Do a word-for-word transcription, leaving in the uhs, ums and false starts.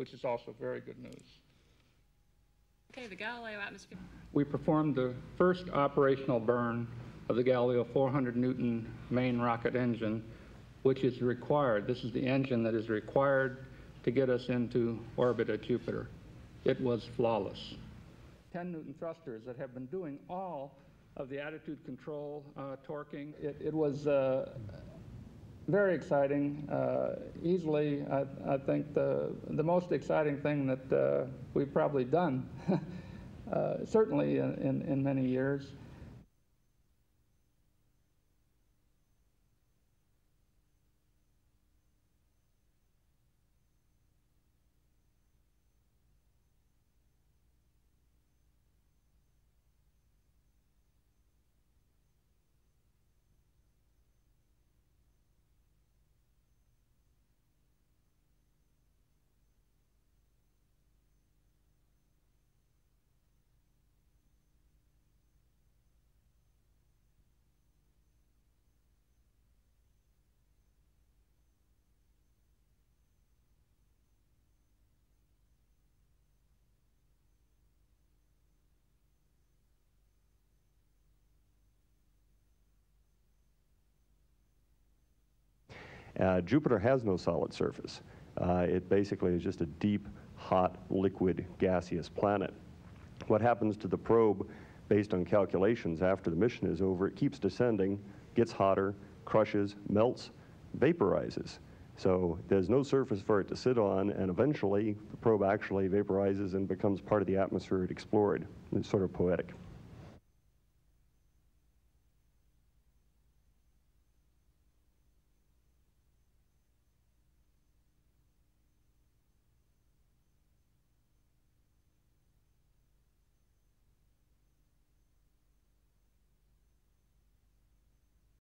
which is also very good news. Okay, the Galileo atmosphere. We performed the first operational burn of the Galileo four hundred Newton main rocket engine, which is required. This is the engine that is required to get us into orbit at Jupiter. It was flawless. ten Newton thrusters that have been doing all of the attitude control, uh, torquing. It, it was uh, very exciting. Uh, easily, I, I think, the, the most exciting thing that uh, we've probably done, uh, certainly in, in, in many years. Uh, Jupiter has no solid surface. Uh, it basically is just a deep, hot, liquid, gaseous planet. What happens to the probe, based on calculations after the mission is over, it keeps descending, gets hotter, crushes, melts, vaporizes. So there's no surface for it to sit on, and eventually the probe actually vaporizes and becomes part of the atmosphere it explored. It's sort of poetic.